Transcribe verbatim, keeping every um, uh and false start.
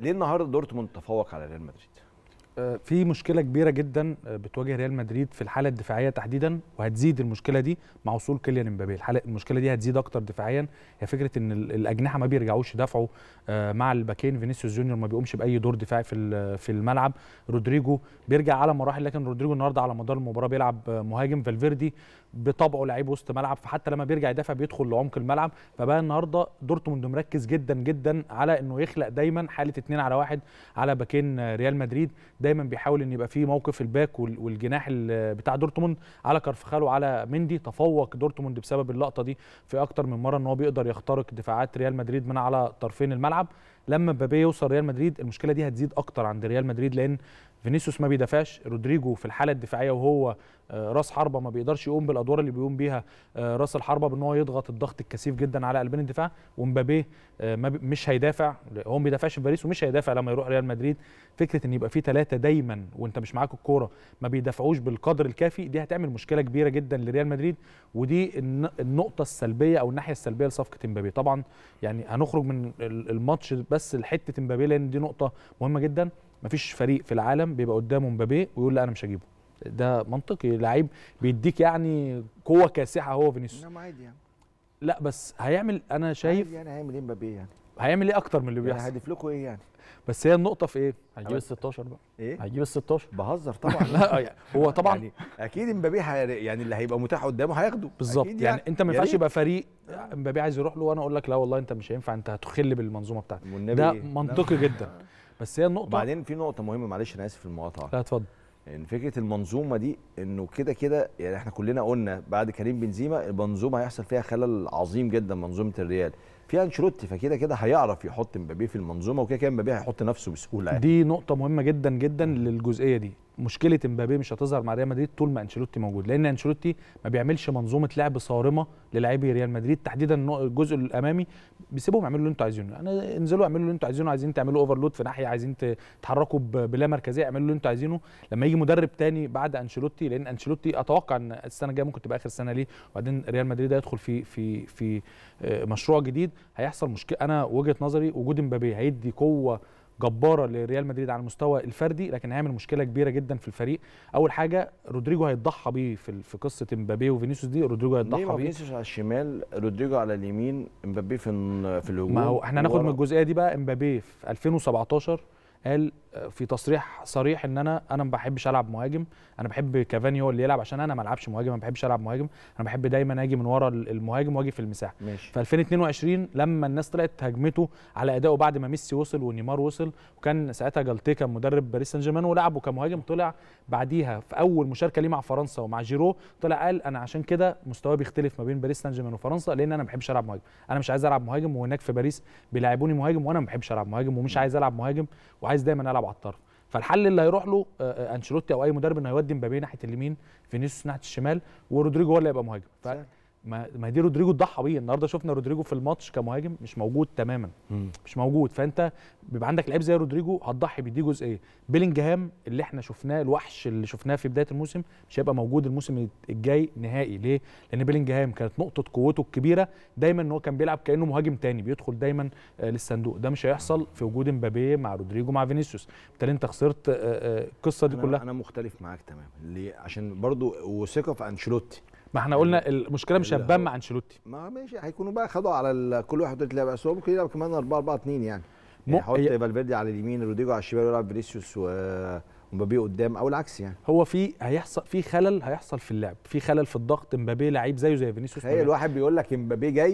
ليه النهارده دورتموند تفوق على ريال مدريد؟ في مشكله كبيره جدا بتواجه ريال مدريد في الحاله الدفاعيه تحديدا، وهتزيد المشكله دي مع وصول كيليان امبابي. الحاله المشكله دي هتزيد اكتر دفاعيا، هي فكره ان الاجنحه ما بيرجعوش يدافعوا مع الباكين. فينيسيوس جونيور ما بيقومش باي دور دفاعي في في الملعب. رودريجو بيرجع على مراحل، لكن رودريجو النهارده على مدار المباراه بيلعب مهاجم. فالفيردي بطبعه لعيب وسط ملعب، فحتى لما بيرجع يدافع بيدخل لعمق الملعب. فبقى النهارده دورتموند مركز جدا جدا على انه يخلق دايما حاله اتنين على واحد على باكين ريال مدريد. دايما بيحاول ان يبقى في موقف الباك والجناح بتاع دورتموند على كارفخال وعلى مندي. تفوق دورتموند بسبب اللقطه دي في اكتر من مره، ان هو بيقدر يخترق دفاعات ريال مدريد من على طرفين الملعب. لما مبابي يوصل ريال مدريد المشكله دي هتزيد اكتر عند ريال مدريد، لان فينيسيوس ما بيدافعش، رودريجو في الحاله الدفاعيه وهو راس حربه ما بيقدرش يقوم بالادوار اللي بيقوم بيها راس الحربه، بان هو يضغط الضغط الكثيف جدا على قلبين الدفاع. ومبابي مش هيدافع، هو ما بيدافعش في باريس ومش هيدافع لما يروح ريال مدريد. فكره ان يبقى في ثلاثه دايما وانت مش معاك الكوره ما بيدافعوش بالقدر الكافي، دي هتعمل مشكله كبيره جدا لريال مدريد، ودي النقطه السلبيه او الناحيه السلبيه لصفقه امبابي. طبعا يعني هنخرج من الماتش بس لحته امبابي، لان دي نقطه مهمه جدا. مفيش فريق في العالم بيبقى قدامه امبابي ويقول لا انا مش هجيبه، ده منطقي. لعيب بيديك يعني قوه كاسحه هو فينيسيوس، انما عادي يعني. لا بس هيعمل، انا شايف يعني هيعمل ايه امبابي؟ يعني هيعمل ايه اكتر من اللي بيحصل؟ هدف لكم ايه يعني؟ بس هي النقطه في ايه؟ هيجيب ال ستاشر بقى. ايه؟ هيجيب ال ستاشر. بهزر طبعا. لا هو طبعا يعني اكيد امبابي يعني اللي هيبقى متاح قدامه هياخده بالظبط. يعني, يعني انت ما ينفعش يبقى فريق امبابي عايز يروح له وانا اقول لك لا والله انت مش هينفع، انت هتخل بالمنظومه بتاعتك. ده منطقي جدا. بس هي النقطه. وبعدين في نقطه مهمه، معلش انا اسف في المقاطعه. لا اتفضل. ان فكره المنظومه دي انه كده كده يعني احنا كلنا قلنا بعد كريم بنزيما المنظومه هيحصل فيها خلل عظيم جدا، منظومه الريال في انشيلوتي، فكده كده هيعرف يحط مبابي في المنظومه، وكده كده مبابي هيحط نفسه بسهوله يعني. دي نقطه مهمه جدا جدا للجزئيه دي. مشكله مبابي مش هتظهر مع ريال مدريد طول ما انشيلوتي موجود، لان انشيلوتي ما بيعملش منظومه لعب صارمه للاعبي ريال مدريد تحديدا الجزء الامامي. بيسيبهم يعملوا اللي انتوا عايزينه، انا انزلوا اعملوا اللي انتوا عايزينه، عايزين تعملوا اوفرلود في ناحيه، عايزين تتحركوا بلا مركزيه، اعملوا اللي انتوا عايزينه. لما يجي مدرب تاني بعد انشيلوتي، لان انشيلوتي اتوقع ان السنه الجايه ممكن تبقى اخر سنه ليه، وبعدين ريال مدريد هيدخل في في في مشروع جديد، هيحصل مشكله. انا وجهه نظري وجود مبابي هيدي قوه جباره لريال مدريد على المستوى الفردي، لكن هيعمل مشكله كبيره جدا في الفريق. اول حاجه رودريجو هيتضحى بيه في في قصه امبابي وفينيسيوس دي، رودريجو هيتضحى بيه. فينيسيوس على الشمال، رودريجو على اليمين، امبابي في في الهجوم. ما هو احنا هناخد من الجزئيه دي بقى. امبابي في ألفين وسبعتاشر قال في تصريح صريح ان انا انا ما بحبش العب مهاجم، انا بحب كافاني هو اللي يلعب عشان انا ما العبش مهاجم، ما بحبش العب مهاجم، انا بحب دايما اجي من ورا المهاجم واجي في المساحه. في ألفين واتنين وعشرين لما الناس طلعت هجمته على ادائه بعد ما ميسي وصل ونيمار وصل، وكان ساعتها جالتير كان مدرب باريس سان جيرمان ولعبه كمهاجم، طلع بعديها في اول مشاركه ليه مع فرنسا ومع جيرو طلع قال انا عشان كده مستواي بيختلف ما بين باريس سان جيرمان وفرنسا، لان انا ما بحبش العب مهاجم، انا مش عايز العب مهاجم، وهناك في باريس بيلاعبوني مهاجم وانا ما بحبش العب مهاجم ومش عايز العب مهاجم، وعايز دايما العب على الطرف. فالحل اللي هيروح له انشيلوتي او اي مدرب انه هيودي مبابي ناحيه اليمين، فينيسيوس ناحيه الشمال، ورودريجو هو اللي هيبقى مهاجم. فما دي رودريجو اتضحى بيه النهارده، شفنا رودريجو في الماتش كمهاجم مش موجود تماما، مش موجود. فانت بيبقى عندك لعيب زي رودريجو هتضحي بيه، دي جزئيه. بيلينجهام اللي احنا شفناه، الوحش اللي شفناه في بدايه الموسم مش هيبقى موجود الموسم الجاي نهائي. ليه؟ لان بيلينجهام كانت نقطه قوته الكبيره دايما ان هو كان بيلعب كانه مهاجم تاني بيدخل دايما للصندوق، ده مش هيحصل في وجود امبابي مع رودريجو مع فينيسيوس، بالتالي انت خسرت القصه دي كلها. انا مختلف معاك تماما، ليه؟ عشان برضو وثقه في انشيلوتي. ما احنا قلنا المشكله مش هتبان مع انشيلوتي. ما ماشي، هيكونوا بقى خدوا على كل واحد ثلاث لعيبه، بس هو ممكن يلعب كمان أربعة أربعة اتنين يعني. يحط فالفيردي على اليمين، رودريجو على الشمال، ويلعب فينيسيوس ومبابي قدام او العكس يعني. هو في هيحصل في خلل، هيحصل في اللعب، في خلل في الضغط. امبابي لعيب زيه زي فينيسيوس. تخيل واحد بيقول لك امبابي جاي